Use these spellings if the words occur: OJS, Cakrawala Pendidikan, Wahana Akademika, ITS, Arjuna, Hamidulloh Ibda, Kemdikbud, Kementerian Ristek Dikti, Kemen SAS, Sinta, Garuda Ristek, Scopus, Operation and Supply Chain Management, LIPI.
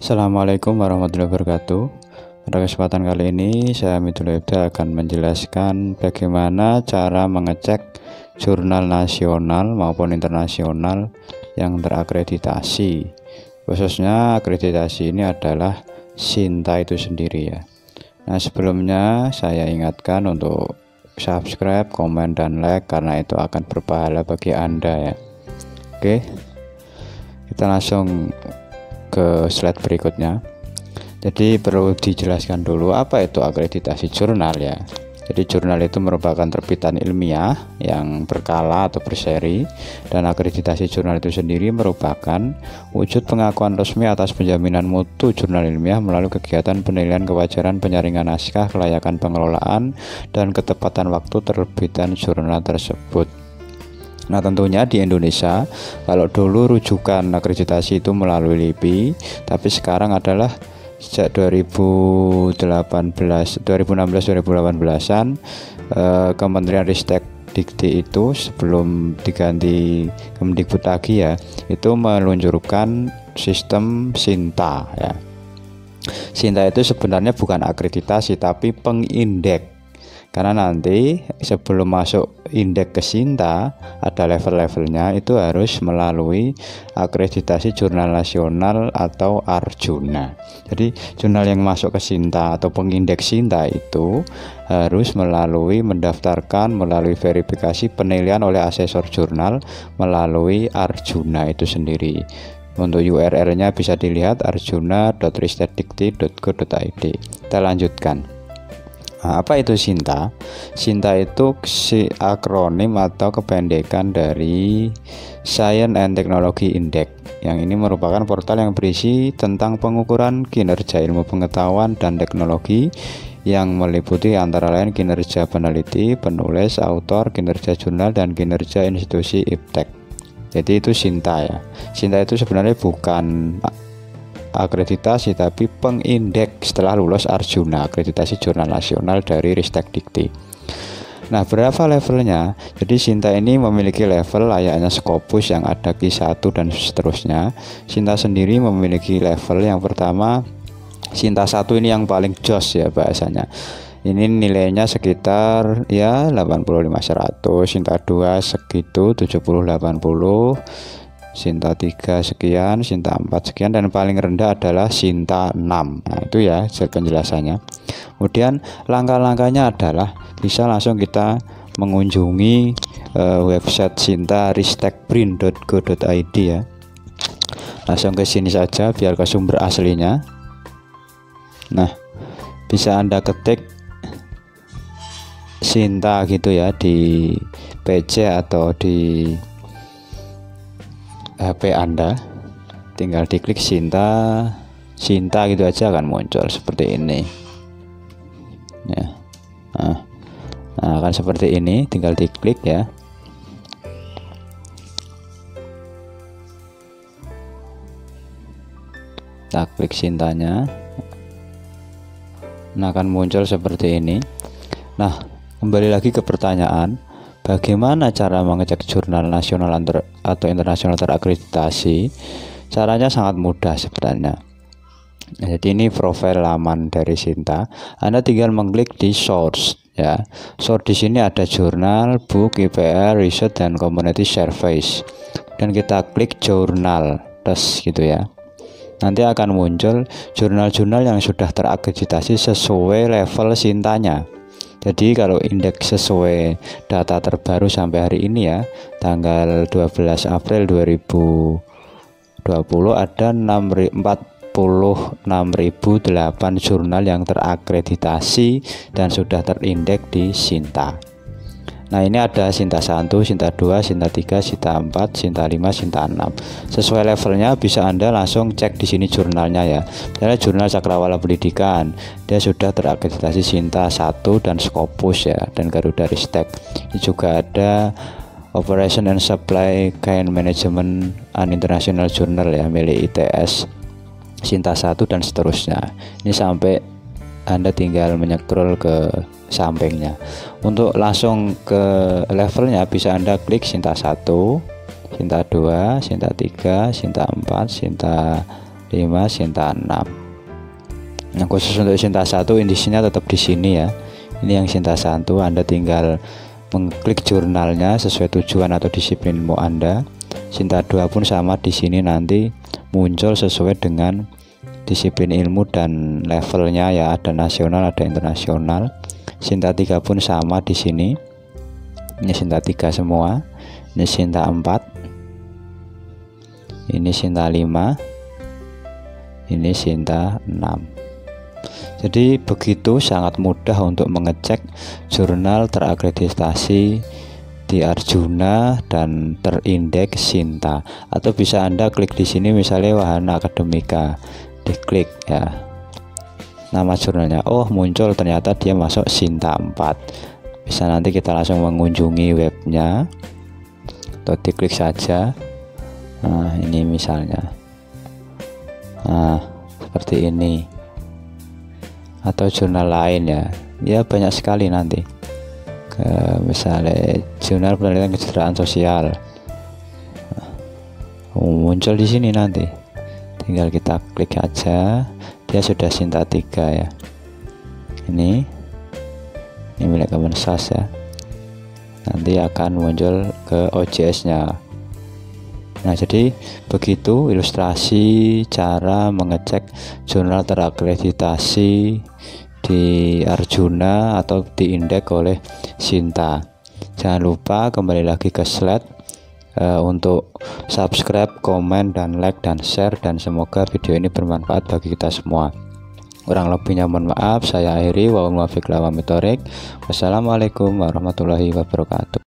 Assalamualaikum warahmatullahi wabarakatuh. Pada kesempatan kali ini saya Hamidulloh Ibda akan menjelaskan bagaimana cara mengecek jurnal nasional maupun internasional yang terakreditasi. Khususnya akreditasi ini adalah Sinta itu sendiri ya. Nah, sebelumnya saya ingatkan untuk subscribe, komen, dan like karena itu akan berpahala bagi Anda ya. Oke, kita langsung ke slide berikutnya. Jadi perlu dijelaskan dulu apa itu akreditasi jurnal ya. Jadi jurnal itu merupakan terbitan ilmiah yang berkala atau berseri, dan akreditasi jurnal itu sendiri merupakan wujud pengakuan resmi atas penjaminan mutu jurnal ilmiah melalui kegiatan penilaian kewajaran penyaringan naskah, kelayakan pengelolaan, dan ketepatan waktu terbitan jurnal tersebut. Nah, tentunya di Indonesia kalau dulu rujukan akreditasi itu melalui LIPI, tapi sekarang adalah sejak 2016-2018an Kementerian Ristek Dikti itu sebelum diganti Kemdikbud lagi ya, itu meluncurkan sistem Sinta ya. Sinta itu sebenarnya bukan akreditasi tapi pengindeks. Karena nanti sebelum masuk indeks ke Sinta ada level-levelnya, itu harus melalui akreditasi jurnal nasional atau Arjuna. Jadi jurnal yang masuk ke Sinta atau pengindeks Sinta itu harus melalui mendaftarkan melalui verifikasi penilaian oleh asesor jurnal melalui Arjuna itu sendiri. Untuk URL-nya bisa dilihat arjuna.ristekdikti.go.id. Kita lanjutkan. Nah, apa itu Sinta? Sinta itu akronim atau kependekan dari Science and Technology Index. Yang ini merupakan portal yang berisi tentang pengukuran kinerja ilmu pengetahuan dan teknologi, yang meliputi antara lain kinerja peneliti, penulis, autor, kinerja jurnal, dan kinerja institusi iptek. Jadi itu Sinta ya. Sinta itu sebenarnya bukan akreditasi tapi pengindeks setelah lulus Arjuna, akreditasi jurnal nasional dari Ristek Dikti. Nah, berapa levelnya? Jadi Sinta ini memiliki level layaknya Scopus yang ada Q1 dan seterusnya. Sinta sendiri memiliki level yang pertama, Sinta 1 ini yang paling jos ya bahasanya. Ini nilainya sekitar ya 85-100, Sinta 2 segitu 70-80, Sinta 3 sekian, Sinta 4 sekian, dan paling rendah adalah Sinta 6. Nah, itu ya penjelasannya. Kemudian langkah-langkahnya adalah bisa langsung kita mengunjungi website Sinta ristekprint.go.id ya. Langsung ke sini saja biar ke sumber aslinya. Nah, bisa Anda ketik Sinta gitu ya di PC atau di HP Anda, tinggal diklik Sinta gitu aja akan muncul seperti ini ya. Nah, akan seperti ini, tinggal diklik ya. Kita klik Sintanya, nah akan muncul seperti ini. Nah, kembali lagi ke pertanyaan, bagaimana cara mengecek jurnal nasional atau internasional terakreditasi? Caranya sangat mudah sebenarnya. Jadi ini profil laman dari Sinta. Anda tinggal mengklik di source ya. Source di sini ada jurnal, book, IPR, riset, dan community service. Dan kita klik jurnal plus gitu ya. Nanti akan muncul jurnal-jurnal yang sudah terakreditasi sesuai level Sintanya. Jadi kalau indeks sesuai data terbaru sampai hari ini ya, tanggal 12 April 2020 ada 46.008 jurnal yang terakreditasi dan sudah terindeks di Sinta. Nah, ini ada Sinta 1, Sinta 2, Sinta 3, Sinta 4, Sinta 5, Sinta 6. Sesuai levelnya bisa Anda langsung cek di sini jurnalnya ya. Misalnya jurnal Cakrawala Pendidikan, dia sudah terakreditasi Sinta 1 dan Scopus ya, dan Garuda Ristek. Ini juga ada Operation and Supply Chain Management and International Journal ya, milik ITS, Sinta 1 dan seterusnya. Ini sampai Anda tinggal menyekrol ke sampingnya. Untuk langsung ke levelnya bisa Anda klik Sinta 1, Sinta 2, Sinta 3, Sinta 4, Sinta 5 Sinta 6. Nah, khusus untuk Sinta 1 indisinya tetap di sini ya. Ini yang Sinta 1, Anda tinggal mengklik jurnalnya sesuai tujuan atau disiplin ilmu Anda. Sinta 2 pun sama, di sini nanti muncul sesuai dengan disiplin ilmu dan levelnya ya, ada nasional, ada internasional. Sinta 3 pun sama di sini. Ini Sinta 3 semua. Ini Sinta 4. Ini Sinta 5. Ini Sinta 6. Jadi begitu sangat mudah untuk mengecek jurnal terakreditasi di Arjuna dan terindeks Sinta, atau bisa Anda klik di sini misalnya Wahana Akademika, diklik ya nama jurnalnya, oh muncul ternyata dia masuk Sinta 4. Bisa nanti kita langsung mengunjungi webnya atau diklik saja. Nah ini misalnya, nah seperti ini, atau jurnal lain ya, ya banyak sekali nanti. Misalnya jurnal penelitian kesejahteraan sosial muncul di sini, nanti tinggal kita klik aja, dia sudah Sinta 3 ya. Ini milik Kemen SAS ya, nanti akan muncul ke OJS nya. Nah jadi begitu ilustrasi cara mengecek jurnal terakreditasi di Arjuna atau diindeks oleh Sinta. Jangan lupa kembali lagi ke slide untuk subscribe, komen, dan like, dan share, dan semoga video ini bermanfaat bagi kita semua. Kurang lebihnya mohon maaf, saya akhiri. Wabillahi taufiq wal hidayah. Wassalamualaikum warahmatullahi wabarakatuh.